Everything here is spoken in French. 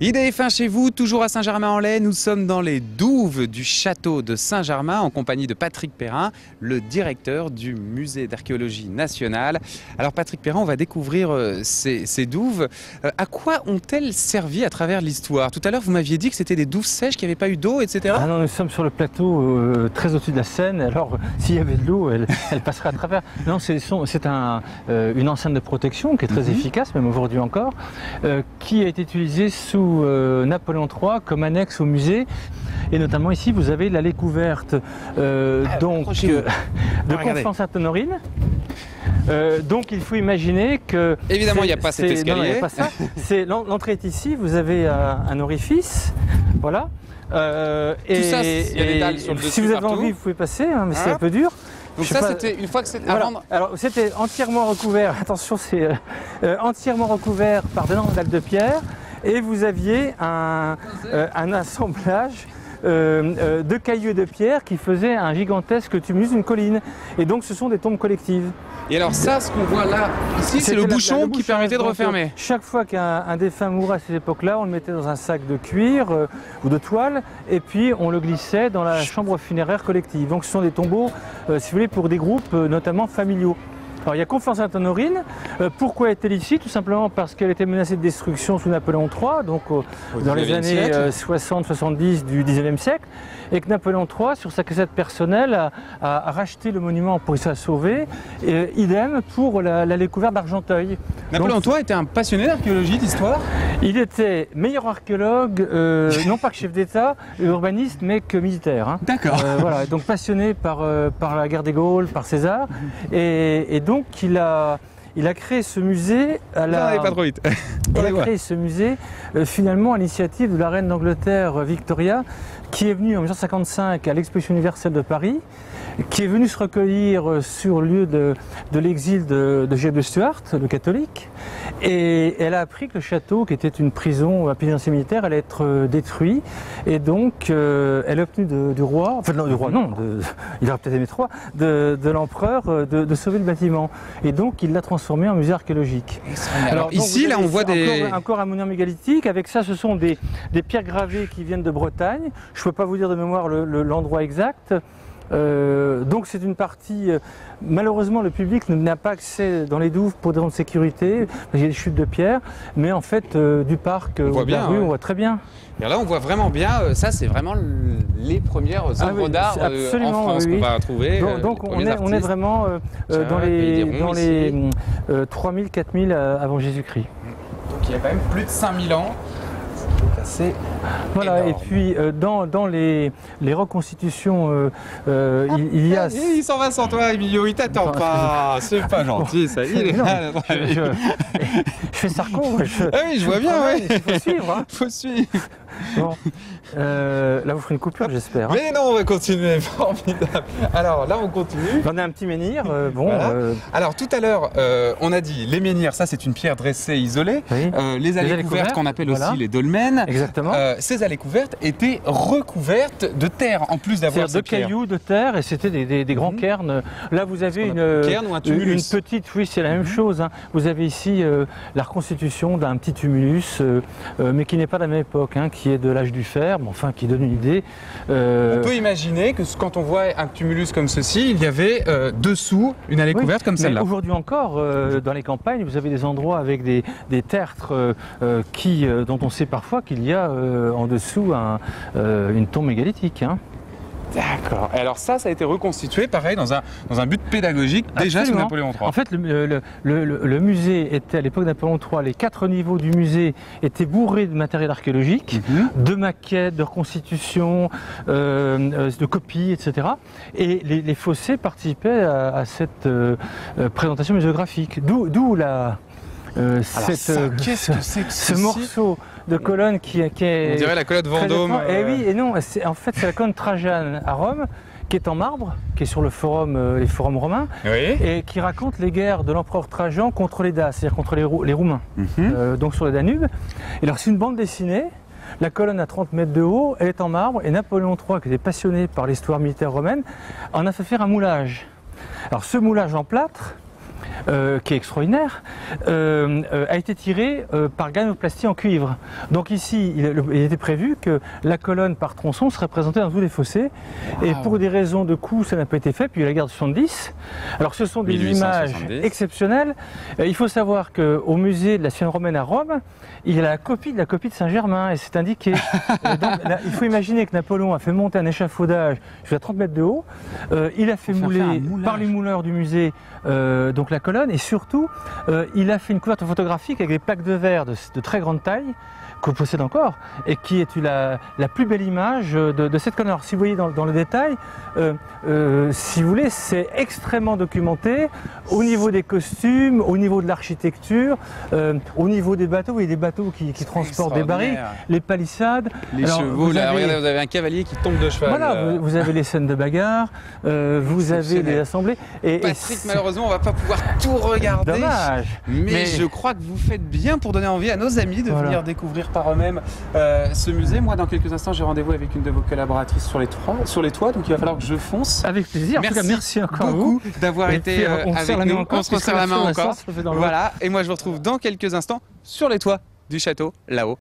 Idée fin chez vous, toujours à Saint-Germain-en-Laye, nous sommes dans les douves du château de Saint-Germain en compagnie de Patrick Perrin, le directeur du musée d'archéologie nationale. Alors Patrick Perrin, on va découvrir ces douves. À quoi ont-elles servi à travers l'histoire? Tout à l'heure vous m'aviez dit que c'était des douves sèches, qu'il n'y avait pas eu d'eau, etc. Ah non, nous sommes sur le plateau très au-dessus de la Seine, alors s'il y avait de l'eau, elle passerait à travers. Non, c'est une enceinte de protection qui est très efficace, même aujourd'hui encore, qui a été utilisée sous Napoléon III comme annexe au musée, et notamment ici vous avez l'allée couverte de Confort-Sainte-Honorine. Donc il faut imaginer que... Évidemment il n'y a pas cet escalier. L'entrée est ici, vous avez un orifice, voilà. Si vous avez envie, vous pouvez passer, hein, mais c'est un peu dur. Donc ça, c'était une fois que c'était... Voilà. Alors c'était entièrement recouvert, attention, c'est entièrement recouvert par de dalles de pierre. Et vous aviez un assemblage de cailloux de pierre qui faisait un gigantesque tumulus, une colline. Et donc ce sont des tombes collectives. Et alors ça, ce qu'on voit là, ici, c'est le bouchon qui permettait de refermer. Chaque fois qu'un défunt mourait à cette époque-là, on le mettait dans un sac de cuir ou de toile, et puis on le glissait dans la chambre funéraire collective. Donc ce sont des tombeaux, si vous voulez, pour des groupes notamment familiaux. Alors il y a Confort-Sainte-Honorine. Pourquoi est-elle ici? Tout simplement parce qu'elle était menacée de destruction sous Napoléon III, donc dans les années 60-70 du 19e siècle, et que Napoléon III, sur sa cassette personnelle, a racheté le monument pour se sauver, et idem pour la découverte d'Argenteuil. Napoléon III était un passionné d'archéologie, d'histoire. Il était meilleur archéologue, non pas que chef d'État, urbaniste, mais que militaire. Hein. D'accord. Voilà, donc passionné par la guerre des Gaules, par César, et donc il a créé ce musée à la... Non, pas trop vite. Il a créé ce musée finalement à l'initiative de la reine d'Angleterre Victoria, qui est venue en 1955 à l'exposition universelle de Paris, qui est venue se recueillir sur le lieu de l'exil de George Stuart, le catholique, et elle a appris que le château, qui était une prison à pénitencier militaire, allait être détruit, et donc elle a obtenu du roi, enfin non, du roi non, il aurait peut-être aimé trois, de l'empereur de sauver le bâtiment, et donc il l'a transformé en musée archéologique. Alors ici, là, on voit des... Un corps ammonien mégalithique, avec ça, ce sont des pierres gravées qui viennent de Bretagne. Je ne peux pas vous dire de mémoire l'endroit exact. Donc c'est une partie... malheureusement, le public n'a pas accès dans les douves pour des raisons de sécurité. Il y a des chutes de pierre. Mais en fait, du parc ou de la rue, on voit très bien. Et là, on voit vraiment bien. Ça, c'est vraiment les premières œuvres d'art en France qu'on va trouver. Donc on est vraiment dans les 3000-4000 avant Jésus-Christ. Donc il y a quand même plus de 5000 ans. Assez voilà, énorme. Et puis dans les reconstitutions, il y a... Il s'en va sans toi, Emilio, il t'attend pas, c'est pas gentil ça, il est là. Je fais Sarko, ah oui, je vois bien, oui. Il faut suivre, hein. Faut suivre. Bon, là vous ferez une coupure, j'espère. Hein. Mais non, on va continuer, formidable. Alors là, on continue. On a un petit menhir, bon... Voilà. Alors tout à l'heure, on a dit, les menhirs, ça c'est une pierre dressée isolée, oui. Les allées couvertes qu'on appelle voilà. Aussi les dolmens. Exactement. Ces allées couvertes étaient recouvertes de terre, en plus d'avoir de cailloux, de terre, et c'était des grands cairns. Là, vous avez une cairn ou un tumulus. Une petite, oui, c'est la même chose. Hein. Vous avez ici la reconstitution d'un petit tumulus, mais qui n'est pas de la même époque, hein, qui est de l'âge du fer, mais enfin, qui donne une idée. On peut imaginer que quand on voit un tumulus comme ceci, il y avait dessous une allée couverte comme celle-là. Aujourd'hui encore, dans les campagnes, vous avez des endroits avec des tertres dont on sait parfois qu'il y a en dessous une tombe mégalithique. Hein. D'accord. Alors ça a été reconstitué, pareil, dans un but pédagogique, déjà sous Napoléon III. En fait, le musée était, à l'époque de Napoléon III, les 4 niveaux du musée étaient bourrés de matériel archéologique, de maquettes, de reconstitutions, de copies, etc. Et les fossés participaient à cette présentation muséographique. D'où la... ce morceau de colonne qui est... On dirait la colonne Vendôme. Et oui, et non, en fait c'est la colonne Trajan à Rome, qui est en marbre, qui est sur le forum, les forums romains, oui. Et qui raconte les guerres de l'empereur Trajan contre les Daces, c'est-à-dire contre les Roumains, donc sur le Danube. Et alors c'est une bande dessinée. La colonne à 30 mètres de haut, elle est en marbre, et Napoléon III, qui était passionné par l'histoire militaire romaine, en a fait faire un moulage. Alors ce moulage en plâtre qui est extraordinaire, a été tiré par granoplastie en cuivre. Donc ici, il était prévu que la colonne par tronçon serait présentée dans tous les fossés. Wow. Et pour des raisons de coût, ça n'a pas été fait. Puis il y a la guerre de 70. Alors ce sont des 1870. Images exceptionnelles. Il faut savoir qu'au musée de la Sienne romaine à Rome, il y a la copie de Saint-Germain et c'est indiqué. Donc, là, il faut imaginer que Napoléon a fait monter un échafaudage jusqu'à 30 mètres de haut. Il a fait mouler par les mouleurs du musée donc la colonne, et surtout il a fait une couverture photographique avec des plaques de verre de très grande taille qu'on possède encore et qui est la plus belle image de cette colonne. Alors si vous voyez dans le détail, si vous voulez, c'est extrêmement documenté au niveau des costumes, au niveau de l'architecture, au niveau des bateaux. Vous voyez des bateaux qui transportent des barriques, les palissades. Les chevaux, regardez, vous avez un cavalier qui tombe de cheval. Voilà, vous avez les scènes de bagarre, vous avez les assemblées. Et Patrick, malheureusement, on ne va pas pouvoir tout regarder. Dommage. Mais je crois que vous faites bien pour donner envie à nos amis de venir découvrir par eux-mêmes ce musée. Moi, dans quelques instants, j'ai rendez-vous avec une de vos collaboratrices sur les toits, donc il va falloir que je fonce. Avec plaisir. Merci, en tout cas, merci encore beaucoup d'avoir été avec nous. On se resserre la main encore. Voilà. Et moi, je vous retrouve dans quelques instants sur les toits du château, là-haut.